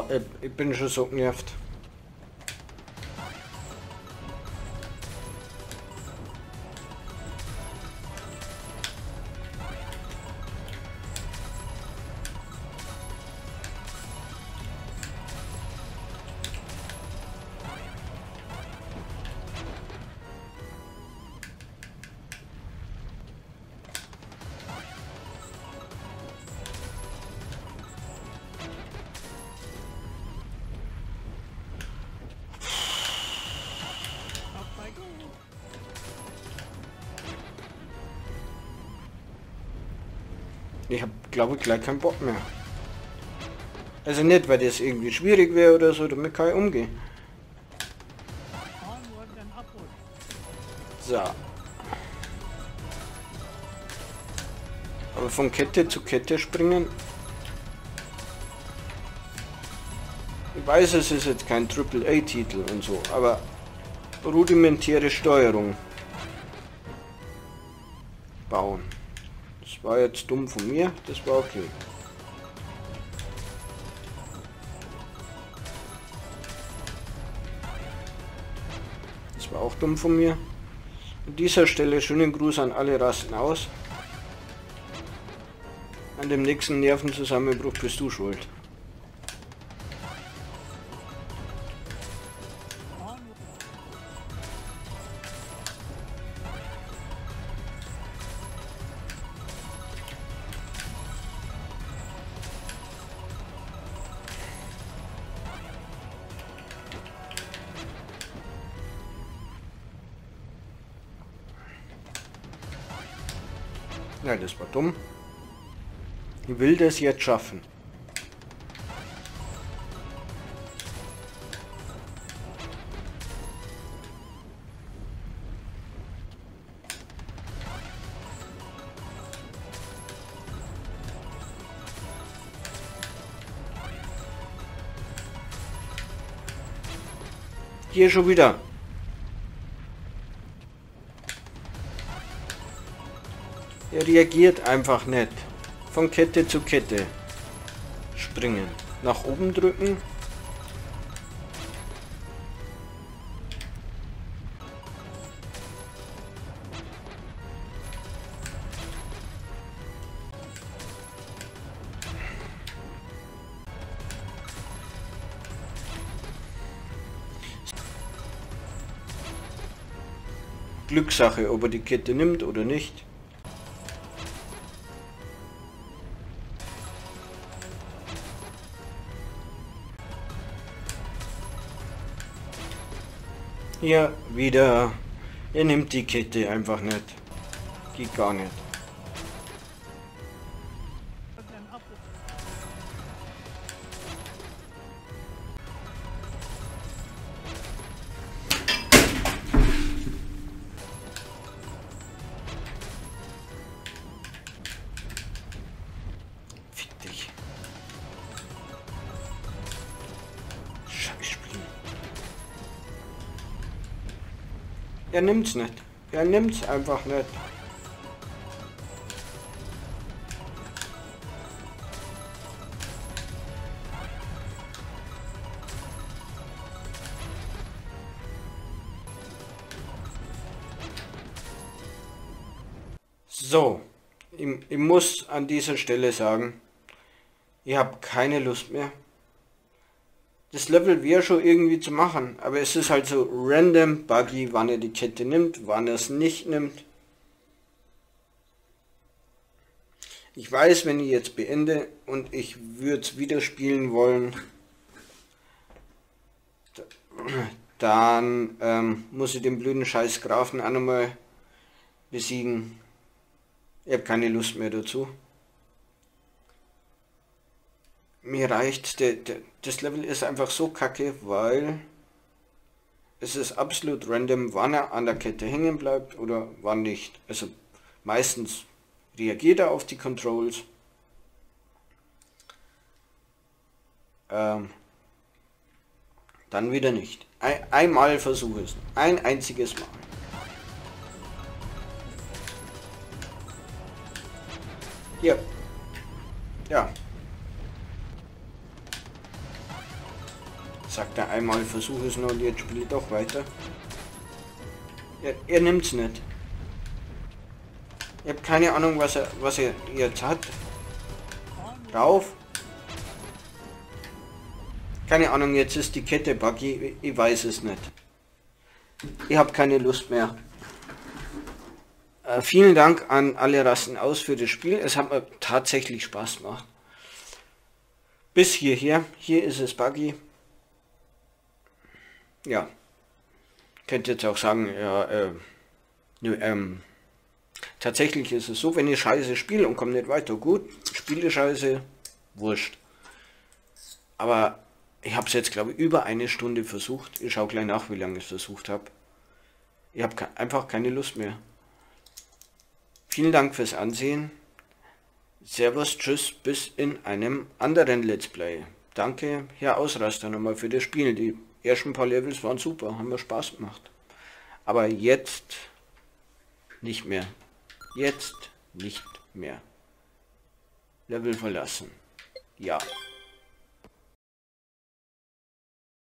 aber ich bin schon so genervt. Ich habe, glaube ich, gleich keinen Bock mehr. Also nicht, weil das irgendwie schwierig wäre oder so, damit kann ich umgehen. So. Aber von Kette zu Kette springen. Ich weiß, es ist jetzt kein AAA-Titel und so, aber rudimentäre Steuerung bauen. Das war jetzt dumm von mir, das war okay. Das war auch dumm von mir. An dieser Stelle schönen Gruß an alle Rasten aus. An dem nächsten Nervenzusammenbruch bist du schuld. Nein, das war dumm. Ich will das jetzt schaffen. Hier schon wieder. Er reagiert einfach nicht. Von Kette zu Kette springen. Nach oben drücken. Glückssache, ob er die Kette nimmt oder nicht. Hier wieder. Er nimmt die Kette einfach nicht. Geht gar nicht. Fick dich. Scheiße. Er nimmt's nicht. Er nimmt's einfach nicht. So, ich muss an dieser Stelle sagen, ich habe keine Lust mehr. Das Level wäre schon irgendwie zu machen, aber es ist halt so random buggy, wann er die Kette nimmt, wann er es nicht nimmt. Ich weiß, wenn ich jetzt beende und ich würde es wieder spielen wollen, dann muss ich den blöden scheiß Grafen auch nochmal besiegen. Ich habe keine Lust mehr dazu. Mir reicht, das Level ist einfach so kacke, weil es ist absolut random, wann er an der Kette hängen bleibt oder wann nicht. Also meistens reagiert er auf die Controls. Dann wieder nicht. Einmal versuche es. Ein einziges Mal. Ja. Ja. Sagt er einmal, versuche es noch und jetzt spiele ich doch weiter. Er nimmt es nicht. Ich habe keine Ahnung, was er jetzt hat. Rauf. Keine Ahnung, jetzt ist die Kette buggy. Ich weiß es nicht. Ich habe keine Lust mehr. Vielen Dank an AlleRastenAus für das Spiel. Es hat mir tatsächlich Spaß gemacht. Bis hierher. Hier ist es buggy. Ja. Könnt ihr jetzt auch sagen, ja, tatsächlich ist es so, wenn ihr scheiße spielt und kommt nicht weiter, gut, spiele scheiße, wurscht. Aber ich habe es jetzt, glaube ich, über eine Stunde versucht. Ich schaue gleich nach, wie lange ich es versucht habe. Ich habe einfach keine Lust mehr. Vielen Dank fürs Ansehen. Servus, tschüss, bis in einem anderen Let's Play. Danke, Herr Ausraster, nochmal für das Spiel. Die ersten paar Levels waren super, haben mir Spaß gemacht. Aber jetzt nicht mehr. Jetzt nicht mehr. Level verlassen. Ja.